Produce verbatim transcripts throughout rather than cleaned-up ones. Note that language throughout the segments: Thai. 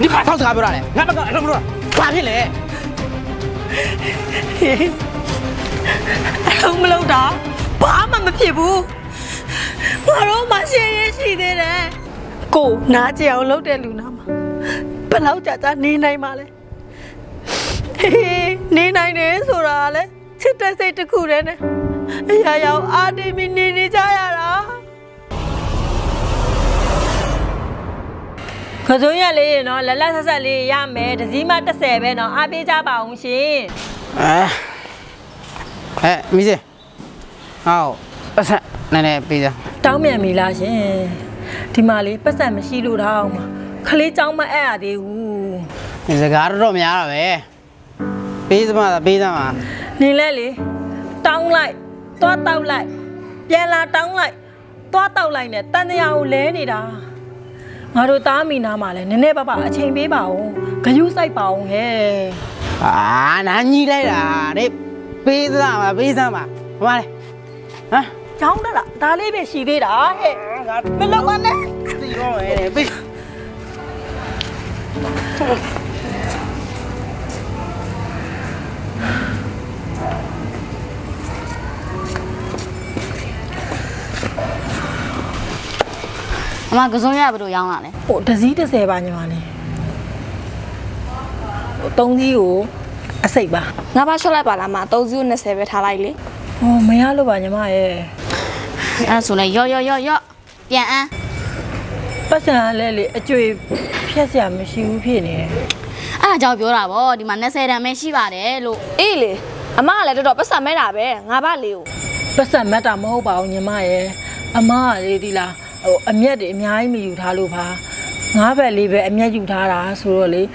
니가 사우스 가보라네. 나만 가, 나만 물어. 광이래. không lâu đó bỏ mà mà phiền bu mà đâu mà xe gì thế này cổ ná treo lâu đen lù nam mà lâu chả chả ní này mà đấy ní này đấy sổ ra đấy chết đây xây được khu đấy này giờ giàu ăn đi mình ní ní cha nhà đó khởi xuống nhà liền nó là lát xa liền nhà mẹ để gì mà ta xẻ về nó ăn bia cha bảo ông chị à哎，没事。好，不是，奶奶别讲。当面没拉线，他妈的，不是没西路道嘛？可你长么矮的呜？你这干着面了呗？别他妈的，别他妈！你来哩，当来，多到来，别拉当来，多到来呢？但是要来你哒。我都打米拿嘛嘞，奶奶爸爸钱别包，可有塞包嘿。啊，那你来啦，你。bây giờ mà bây giờ mà qua đây hả cháu đó là ta lấy về xì đi đó bên lâu anh đấy gì rồi bây mà cứ xuống nhà bà đuổi nhau lại đấy ủa ta dí ta xe bà nhà này tông gì ủa à xịt bà ngã ba cho lại bà làm mà tao dư nên sẽ về thà lại đi. Ô mấy á luôn bà nhà mày. À số này yo yo yo yo. Tiền à? Bắt xe lại đi, chơi phe xe mới siêu phe này. À cháu biểu là bố đi mà nên xe này mới siêu bà đấy luôn. Ý đi, à má lại đòi bắt xe mới là bé, ngã ba liều. Bắt xe mới làm mau bảo nhà mày, à má đi đi là, à mía để mía ấy mới chịu thà luôn bà. Ngã ba liều bé mía chịu thà là số rồi,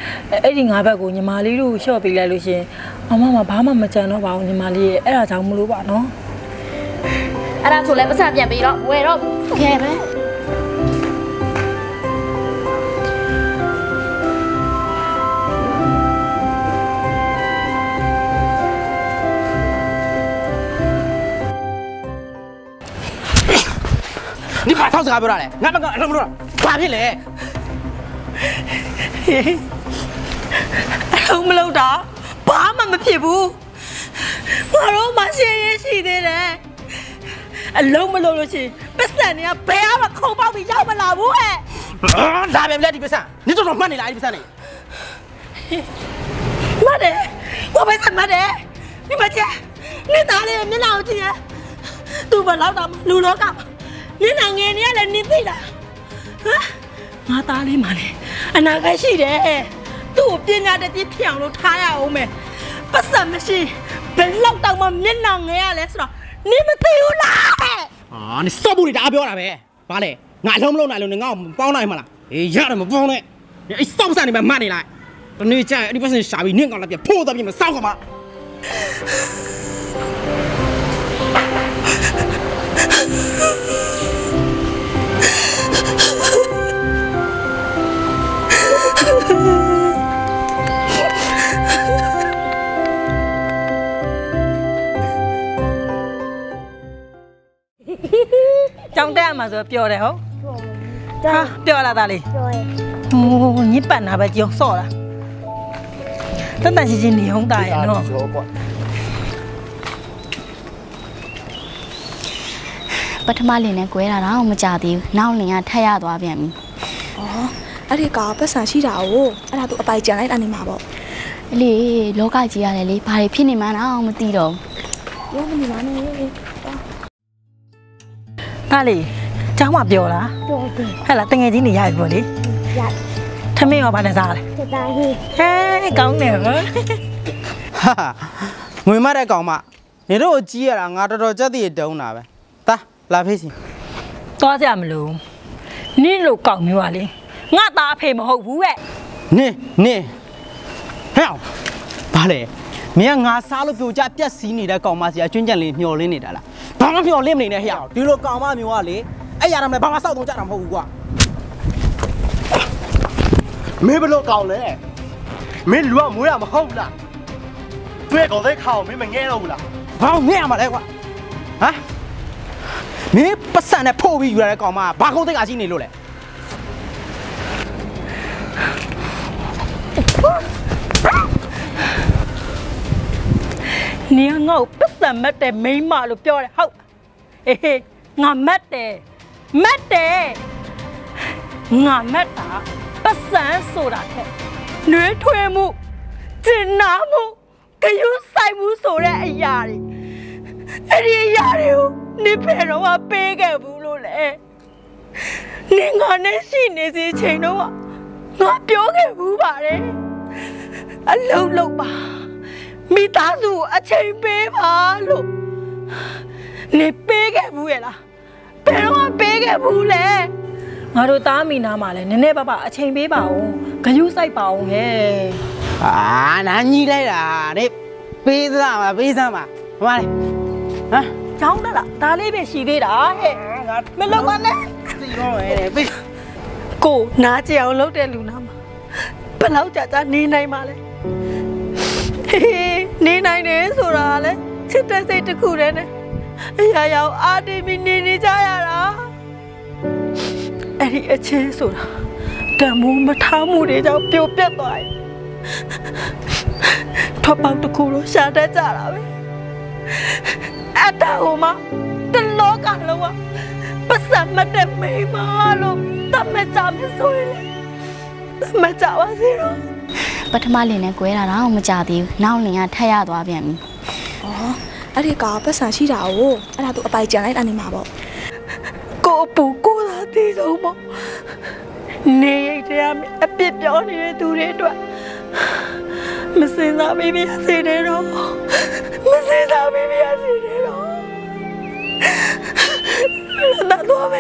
ấy đi ngã ba của nhà mày luôn, cho bị lại luôn chứ. อาม่ามาพามามาเจอเนาะบ่าวเนี่ยมาลีเอ้าจังไม่รู้บ่เนาะอาดาสุดเลยภาษาเปลี่ยนไปอีกแล้วเว้ยรอบโอเคไหมนี่ผ่าเท้าสกัดไปแล้วเลยงั้นมันก็เราไม่รู้หรอกผ่าพี่เลยเราไม่รู้จ้าบ้ามันไม่ผิดบูมาโรมาเชียร์ชีเดนไอ้ลงมาลงเลยชีเป็นเสนียเปียมาคงเป้าไปเย้ามาลาบูเอลาแบบนี้ดิเป็นเสนี่จะทำมันนี่ไรดิเป็นเสนี่มาเดะว่าไปสั่งมาเดะนี่มาเจ้นี่ตาเลยนี่เราเจ้ตัวบอลเราดำลูโลกับนี่นางเงี้ยนี่อะไรนี่สิล่ะฮะมาตาเลยมาเลยอันนั้นใครชีเดตู้เปียนาเด็ดที่เพียงเราท้ายเอาไหมประสานไม่ใช่เป็นลมต่างมันเน้นนางเงี้ยเลยสิหรอนี่มันติวนะอ๋อนี่สบู่ดีดาเบี้ยวนะเว้ยมาเลยงานล้มลงหน่อยหนึ่งเงาป้องหน่อยมาละไอ้ยาเนี่ยมันป้องเนี่ยไอ้สบู่ใส่ในแบบมันนี่แหละตอนนี้ใช่ไอ้ประสานสามีเนี่ยก่อนเราเปียพูดตอนนี้มันเศร้ากว่ามาจังแต่มาจะเปียวเลยเหรอเปียวอะไรตาลีโอ้ญี่ปุ่นอะไปเจียวโซ่ละตั้งแต่จริงๆหนีห้องตายเนาะปัทมาลีเนี่ยกูเอราเราไม่จ่ายดิน้าเนี่ยทายาตัวเบี้ยมีอ๋ออะไรก็ภาษาชีดาวอะไรตัวไปเจียนอะไรนี่มาบอกลีโลกาจีอะไรลีพาลีพี่นี่มาน้าไม่ตีหรอกว่ามันนี่มาเนี่ยตาลีเจ้าหมาเปียวละให้ละตั้งไงที่หนีใหญ่กว่านี้ถ้าไม่เอาพันธุ์ซาเลยเฮ้ยกองเหนียวฮ่ามึงไม่ได้กองมาเนี่ยเราจี้อะไรงาเราจะตีเดาหน้าไปตาลาพี่สิตัวเจ้าไม่รู้นี่ลูกกองมีว่าเลยงาตาเพ่มาหกหูเอ๊ะนี่นี่เฮ้ยตาลีเมียงาซาลูกเปียวจะเปียสีนี่ได้กองมาเสียจนจันเลยเหนียวเลยนี่ได้ละบ้ามาพี่เอาเล่มหนึ่งเนี่ยเฮียดูโลกเอามามีว่าเลยไอ้ยาทำอะไรบ้ามาเศร้าตรงใจทำพอกูกว่าไม่เป็นโลกเก่าเลยไม่รู้ว่ามือเราไม่เข้าละเพื่อนก็ได้เข้าไม่เป็นแง่เราละบ้าแง่มาได้กว่าฮะมีภาษาเนี่ยพ่อพี่อยู่อะไรก่อนมาบ้าเขาได้อาชีพนี้รู้เลย นี่เงาพิเศษแม่แต่ไม่มาหรือเปล่าเลยเฮ้ยเอ๊ะงาแม่แต่แม่แต่งาแม่ตาพิเศษสุดละเถอะหนูทวีมูจีน่ามูก็อยู่ใส่มูสุดเลยไอ้ยาดิไอ้ยาดิวนี่เป็นเราว่าเป๊ะแกบุรุษเลยนี่งานนี้สิเนี่ยสิเชนว่างาเปล่าแกบุบาเลยอันเล่าเล่าบ้ามีตาสูอาเชนเป๊ะบ้าลูกนี่เป๊ะแกบุเหรอเป็นเราว่าเป๊ะแกบุเลยงาโรตามีนามาเลยเนเน่ป้าป้าอาเชนเป๊ะบ้าอูก็อยู่ใส่บ้าอูเฮ้อ่านั่นยี่ไรล่ะเนี่ยเป๊ะซะมาเป๊ะซะมามาเลยฮะจ้องได้ละตาเล่เป็นสีดีละเฮ้ไม่รู้วันนี้กูน้าเจียวแล้วเดี๋ยวลูกน้ำไปแล้วจะจะนี่ในมาเลยนี่ในเนี่ยสุราเลยชิดใจใจตะคูเลยเนี่ยอย่าอย่าอาดีมินีนี่ใจอะไรไอ้ที่เชื่อสุราแต่มูมาท้ามูเดี๋ยวจะเปรี้ยวเปรี้ยวต่อยทบปังตะคูรู้ชาได้จ้าละเว้ยไอ้ตาหัวมาตลกกันแล้ววะประสานมาเด็กไม่มาลูกแต่แม่จ๋าไม่สวยเลยแต่แม่จ๋าว่าสิลูกปัทมาเรียนเนี่ยกูเองนะเราไม่จ๋าดิน้าหนึ่งอ่ะถ้ายาตัวเปลี่ยนอ๋ออะไรก็ประสานชีดาวอะไรตัวไปจ๋าได้อันนี้มาบอกกูปูกูละที่สมองนี่เดี๋ยวมีไอ้เปียกย้อนนี่ดูเรื่อยด้วยไม่ใช่สามีไม่ใช่เด็กหรอกไม่ใช่สามีไม่ใช่เด็กหรอก那多美！